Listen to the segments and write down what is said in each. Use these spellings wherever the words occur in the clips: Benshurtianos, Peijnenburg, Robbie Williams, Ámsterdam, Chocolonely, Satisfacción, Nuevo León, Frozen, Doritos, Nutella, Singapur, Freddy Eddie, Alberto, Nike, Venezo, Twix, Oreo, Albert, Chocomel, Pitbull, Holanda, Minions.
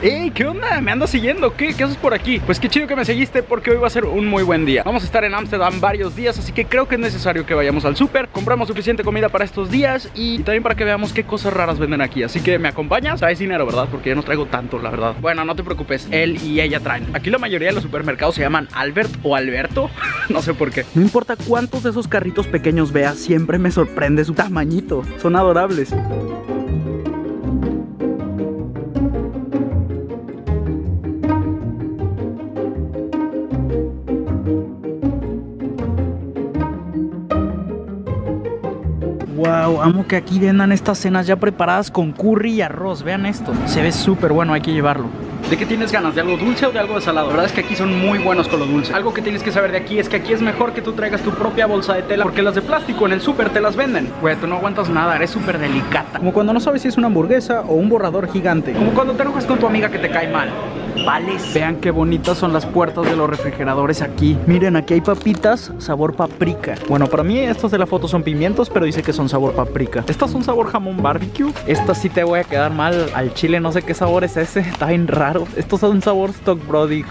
¡Ey! ¿Qué onda? ¿Me andas siguiendo? ¿Qué haces por aquí? Pues qué chido que me seguiste, porque hoy va a ser un muy buen día. Vamos a estar en Ámsterdam varios días, así que creo que es necesario que vayamos al súper. Compramos suficiente comida para estos días y también para que veamos qué cosas raras venden aquí. Así que ¿me acompañas? Traes dinero, ¿verdad? Porque yo no traigo tanto, la verdad. Bueno, no te preocupes, él y ella traen. Aquí la mayoría de los supermercados se llaman Albert o Alberto. No sé por qué. No importa cuántos de esos carritos pequeños veas, siempre me sorprende su tamañito. Son adorables. Wow, amo que aquí vendan estas cenas ya preparadas con curry y arroz. Vean esto, se ve súper bueno, hay que llevarlo. ¿De qué tienes ganas? ¿De algo dulce o de algo de salado? La verdad es que aquí son muy buenos con lo dulce. Algo que tienes que saber de aquí es que aquí es mejor que tú traigas tu propia bolsa de tela, porque las de plástico en el súper te las venden. Güey, tú no aguantas nada, eres súper delicata. Como cuando no sabes si es una hamburguesa o un borrador gigante. Como cuando te enojas con tu amiga que te cae mal. Vales. Vean qué bonitas son las puertas de los refrigeradores aquí. Miren, aquí hay papitas sabor paprika. Bueno, para mí estas de la foto son pimientos, pero dice que son sabor paprika. Estas son sabor jamón barbecue. Estas sí te voy a quedar mal. Al chile no sé qué sabor es ese, está bien raro. Estos son sabor stock brody.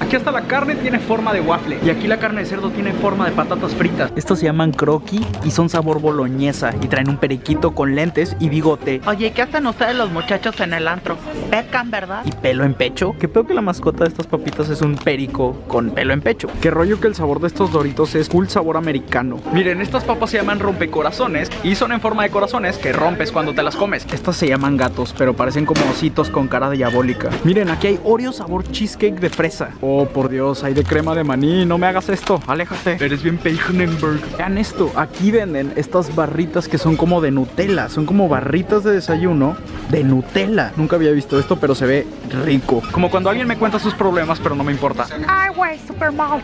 Aquí hasta la carne tiene forma de waffle. Y aquí la carne de cerdo tiene forma de patatas fritas. Estos se llaman croquis y son sabor boloñesa. Y traen un periquito con lentes y bigote. Oye, ¿qué hacen ustedes los muchachos en el antro? Pecan, ¿verdad? Y pelo en pecho. Que peor que la mascota de estas papitas es un perico con pelo en pecho. Qué rollo que el sabor de estos Doritos es full sabor americano. Miren, estas papas se llaman rompecorazones y son en forma de corazones que rompes cuando te las comes. Estas se llaman gatos, pero parecen como ositos con cara diabólica. Miren, aquí hay Oreo sabor cheesecake de fresa. Oh, por Dios, hay de crema de maní. No me hagas esto, aléjate. Eres bien Peijnenburg. Vean esto, aquí venden estas barritas que son como de Nutella. Son como barritas de desayuno de Nutella. Nunca había visto esto, pero se ve rico. Como cuando alguien me cuenta sus problemas, pero no me importa. Ay, güey, super mal.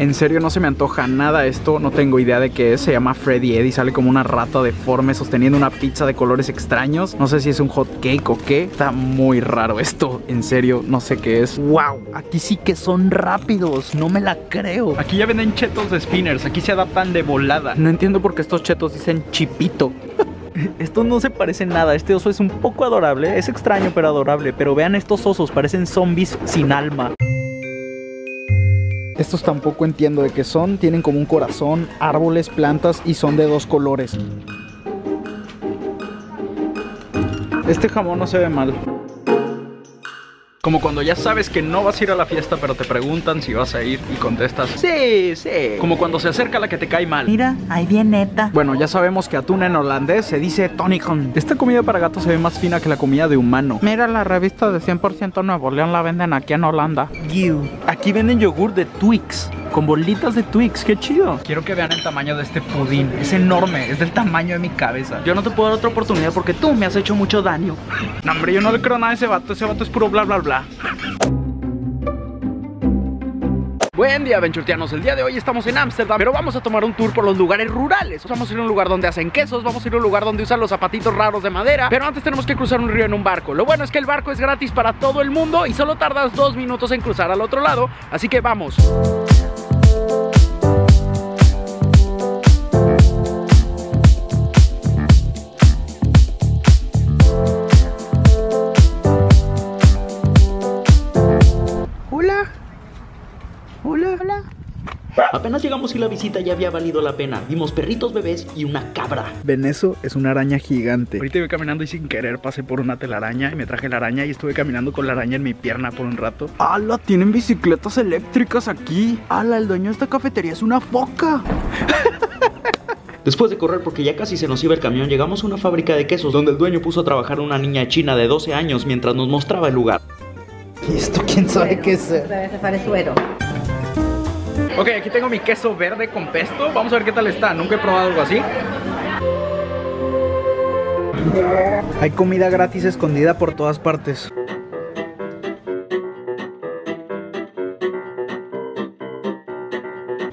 En serio, no se me antoja nada esto. No tengo idea de qué es. Se llama Freddy Eddie. Sale como una rata deforme sosteniendo una pizza de colores extraños. No sé si es un hot cake o qué. Está muy raro esto. En serio, no sé qué es. Wow, aquí sí que son rápidos. No me la creo. Aquí ya venden chetos de spinners. Aquí se adaptan de volada. No entiendo por qué estos chetos dicen chipito. Esto no se parece nada, este oso es un poco adorable, es extraño pero adorable, pero vean estos osos, parecen zombies sin alma. Estos tampoco entiendo de qué son, tienen como un corazón, árboles, plantas y son de dos colores. Este jamón no se ve mal. Como cuando ya sabes que no vas a ir a la fiesta, pero te preguntan si vas a ir y contestas sí, sí. Como cuando se acerca la que te cae mal. Mira, ahí viene Neta. Bueno, ya sabemos que atún en holandés se dice Tonichon. Esta comida para gatos se ve más fina que la comida de humano. Mira, la revista de 100% Nuevo León la venden aquí en Holanda. Aquí venden yogur de Twix. Con bolitas de Twix, qué chido. Quiero que vean el tamaño de este pudín. Es enorme, es del tamaño de mi cabeza. Yo no te puedo dar otra oportunidad porque tú me has hecho mucho daño. No, hombre, yo no le creo nada a ese vato es puro bla bla bla. Buen día, Benshurtianos. El día de hoy estamos en Ámsterdam, pero vamos a tomar un tour por los lugares rurales. Vamos a ir a un lugar donde hacen quesos, vamos a ir a un lugar donde usan los zapatitos raros de madera, pero antes tenemos que cruzar un río en un barco. Lo bueno es que el barco es gratis para todo el mundo y solo tardas 2 minutos en cruzar al otro lado, así que vamos. Apenas llegamos y la visita ya había valido la pena. Vimos perritos, bebés y una cabra. Venezo es una araña gigante. Ahorita iba caminando y sin querer pasé por una telaraña y me traje la araña y estuve caminando con la araña en mi pierna por un rato. ¡Hala! Tienen bicicletas eléctricas aquí. ¡Hala! El dueño de esta cafetería es una foca. Después de correr porque ya casi se nos iba el camión, llegamos a una fábrica de quesos donde el dueño puso a trabajar a una niña china de 12 años mientras nos mostraba el lugar. ¿Y esto quién sabe qué es? Se parece suero. Ok, aquí tengo mi queso verde con pesto. Vamos a ver qué tal está, nunca he probado algo así. Hay comida gratis escondida por todas partes.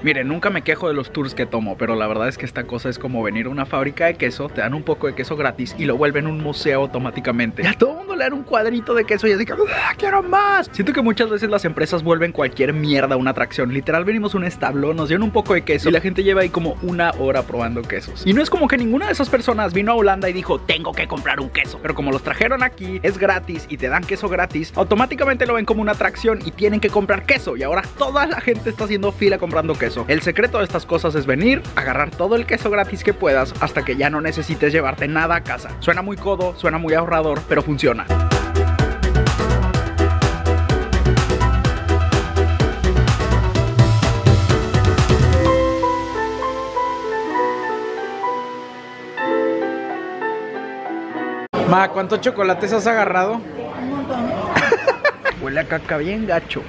Miren, nunca me quejo de los tours que tomo, pero la verdad es que esta cosa es como venir a una fábrica de queso, te dan un poco de queso gratis y lo vuelven un museo automáticamente. Ya todo el mundo golear un cuadrito de queso y así que quiero más. Siento que muchas veces las empresas vuelven cualquier mierda una atracción. Literal, venimos a un establo, nos dieron un poco de queso y la gente lleva ahí como una hora probando quesos. Y no es como que ninguna de esas personas vino a Holanda y dijo, tengo que comprar un queso. Pero como los trajeron aquí, es gratis y te dan queso gratis, automáticamente lo ven como una atracción y tienen que comprar queso. Y ahora toda la gente está haciendo fila comprando queso. El secreto de estas cosas es venir, agarrar todo el queso gratis que puedas hasta que ya no necesites llevarte nada a casa. Suena muy codo, suena muy ahorrador, pero funciona. Ma, ¿cuántos chocolates has agarrado? Un montón. Huele a caca bien gacho.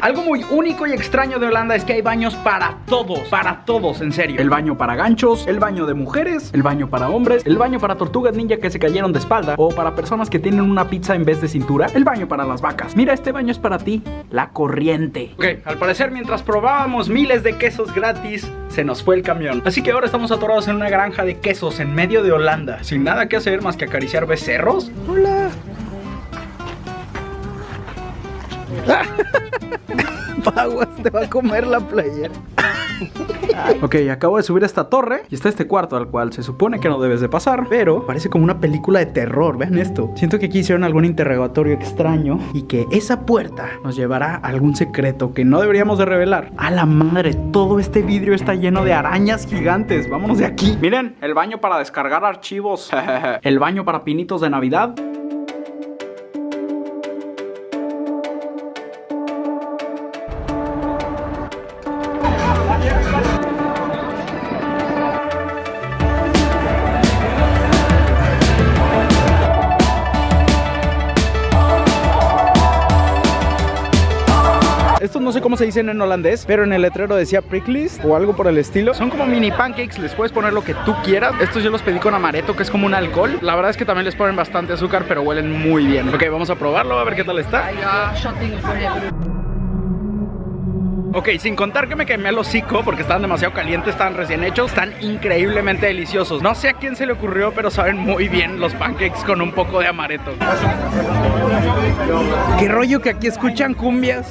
Algo muy único y extraño de Holanda es que hay baños para todos, en serio. El baño para ganchos, el baño de mujeres, el baño para hombres, el baño para tortugas ninja que se cayeron de espalda o para personas que tienen una pizza en vez de cintura, el baño para las vacas. Mira, este baño es para ti, la corriente. Ok, al parecer mientras probábamos miles de quesos gratis, se nos fue el camión. Así que ahora estamos atorados en una granja de quesos en medio de Holanda, sin nada que hacer más que acariciar becerros. Hola. Aguas, te va a comer la playera. Ok, acabo de subir a esta torre y está este cuarto al cual se supone que no debes de pasar, pero parece como una película de terror. Vean esto. Siento que aquí hicieron algún interrogatorio extraño y que esa puerta nos llevará a algún secreto que no deberíamos de revelar. A la madre, todo este vidrio está lleno de arañas gigantes. Vámonos de aquí. Miren, el baño para descargar archivos. El baño para pinitos de Navidad. No sé cómo se dicen en holandés, pero en el letrero decía pricklies o algo por el estilo. Son como mini pancakes, les puedes poner lo que tú quieras. Estos yo los pedí con amaretto, que es como un alcohol. La verdad es que también les ponen bastante azúcar, pero huelen muy bien. Ok, vamos a probarlo, a ver qué tal está. Ok, sin contar que me quemé el hocico porque estaban demasiado calientes, estaban recién hechos, están increíblemente deliciosos. No sé a quién se le ocurrió, pero saben muy bien los pancakes con un poco de amaretto. ¿Qué rollo que aquí escuchan cumbias?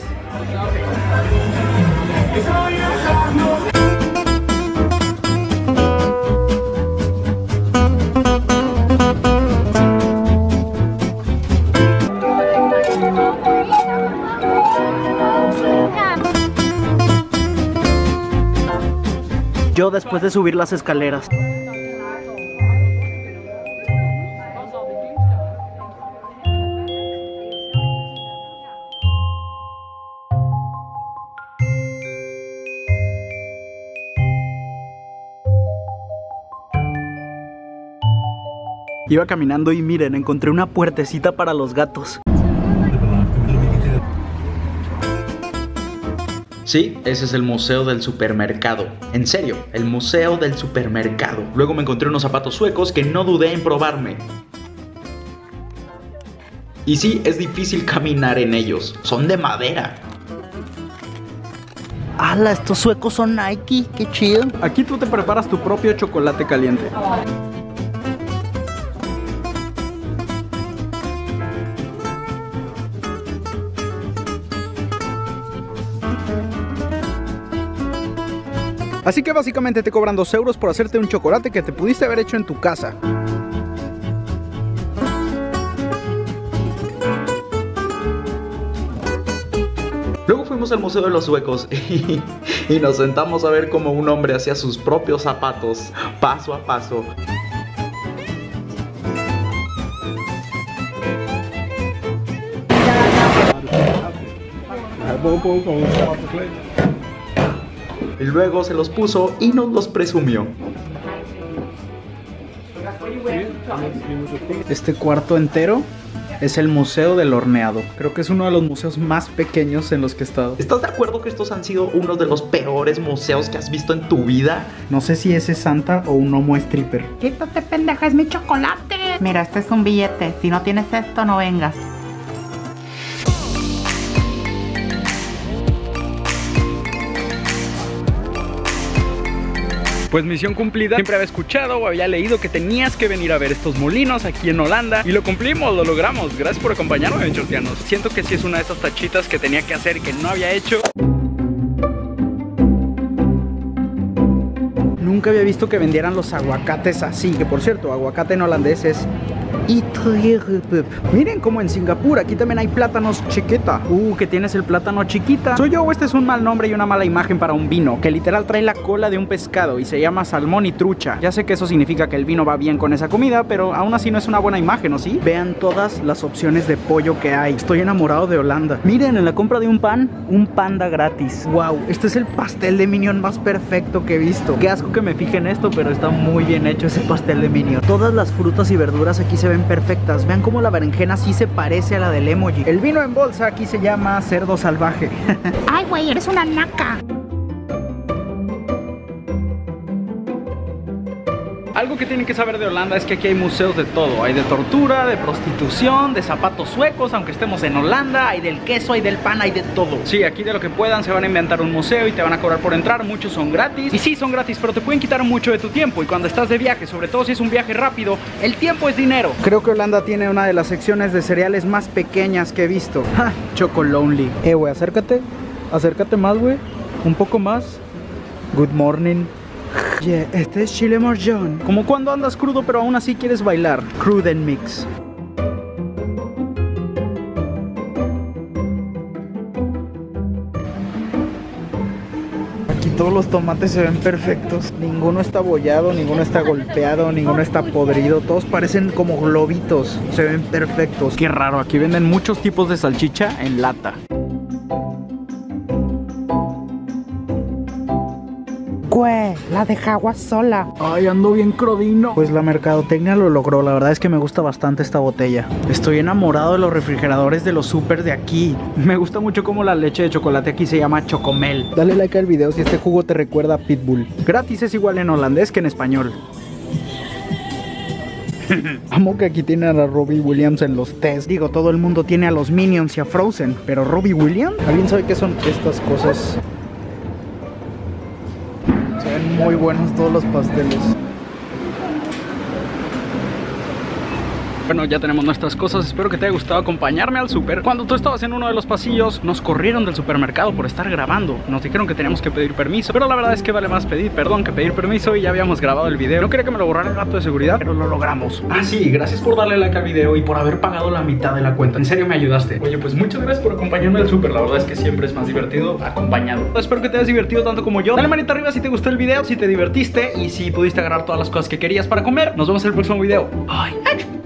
Yo después de subir las escaleras. Iba caminando y miren, encontré una puertecita para los gatos. Sí, ese es el museo del supermercado. En serio, el museo del supermercado. Luego me encontré unos zapatos suecos que no dudé en probarme. Y sí, es difícil caminar en ellos. Son de madera. ¡Hala! Estos suecos son Nike. ¡Qué chido! Aquí tú te preparas tu propio chocolate caliente. Así que básicamente te cobran 2 euros por hacerte un chocolate que te pudiste haber hecho en tu casa. Luego fuimos al Museo de los Suecos y nos sentamos a ver cómo un hombre hacía sus propios zapatos, paso a paso. Y luego se los puso y nos los presumió. Este cuarto entero es el museo del horneado. Creo que es uno de los museos más pequeños en los que he estado. ¿Estás de acuerdo que estos han sido uno de los peores museos que has visto en tu vida? No sé si ese es Santa o un homo stripper. Quítate, pendeja, es mi chocolate. Mira, este es un billete, si no tienes esto no vengas. Pues misión cumplida. Siempre había escuchado o había leído que tenías que venir a ver estos molinos aquí en Holanda, y lo cumplimos, lo logramos. Gracias por acompañarnos, Benshurtianos. Siento que sí es una de esas tachitas que tenía que hacer y que no había hecho. Nunca había visto que vendieran los aguacates así, que por cierto, aguacate en holandés es... Miren como en Singapur, aquí también hay plátanos chiquita. Que tienes el plátano chiquita. ¿Soy yo o este es un mal nombre y una mala imagen para un vino? Que literal trae la cola de un pescado y se llama salmón y trucha. Ya sé que eso significa que el vino va bien con esa comida, pero aún así no es una buena imagen, ¿o sí? Vean todas las opciones de pollo que hay. Estoy enamorado de Holanda. Miren, en la compra de un pan, un panda gratis. Wow, este es el pastel de Minion más perfecto que he visto. Qué asco que me fije en esto, pero está muy bien hecho ese pastel de Minion. Todas las frutas y verduras aquí se ven perfectas. Vean cómo la berenjena sí se parece a la del emoji. El vino en bolsa aquí se llama cerdo salvaje. Ay, güey, eres una naca. Algo que tienen que saber de Holanda es que aquí hay museos de todo. Hay de tortura, de prostitución, de zapatos suecos, aunque estemos en Holanda. Hay del queso, hay del pan, hay de todo. Sí, aquí de lo que puedan se van a inventar un museo y te van a cobrar por entrar. Muchos son gratis. Y sí, son gratis, pero te pueden quitar mucho de tu tiempo. Y cuando estás de viaje, sobre todo si es un viaje rápido, el tiempo es dinero. Creo que Holanda tiene una de las secciones de cereales más pequeñas que he visto. ¡Ja! Chocolonely. Güey, acércate. Acércate más, güey. Un poco más. Good morning. Yeah, este es chile morjón. Como cuando andas crudo pero aún así quieres bailar. Crude and mix. Aquí todos los tomates se ven perfectos. Ninguno está abollado, ninguno está golpeado, ninguno está podrido. Todos parecen como globitos. Se ven perfectos. Qué raro, aquí venden muchos tipos de salchicha en lata. Güey, la dejaba sola. Ay, ando bien crudino. Pues la mercadotecnia lo logró. La verdad es que me gusta bastante esta botella. Estoy enamorado de los refrigeradores de los súper de aquí. Me gusta mucho como la leche de chocolate aquí se llama Chocomel. Dale like al video si este jugo te recuerda a Pitbull. Gratis es igual en holandés que en español. Amo que aquí tienen a Robbie Williams en los test. Digo, todo el mundo tiene a los Minions y a Frozen, pero Robbie Williams. ¿Alguien sabe qué son estas cosas? Muy buenos todos los pasteles. Bueno, ya tenemos nuestras cosas. Espero que te haya gustado acompañarme al súper. Cuando tú estabas en uno de los pasillos, nos corrieron del supermercado por estar grabando. Nos dijeron que teníamos que pedir permiso, pero la verdad es que vale más pedir perdón que pedir permiso, y ya habíamos grabado el video. No quería que me lo borrara el gato de seguridad, pero lo logramos. Ah, sí, gracias por darle like al video y por haber pagado la mitad de la cuenta. En serio, me ayudaste. Oye, pues muchas gracias por acompañarme al súper. La verdad es que siempre es más divertido acompañado. Espero que te hayas divertido tanto como yo. Dale manita arriba si te gustó el video, si te divertiste y si pudiste agarrar todas las cosas que querías para comer. Nos vemos en el próximo video. Bye.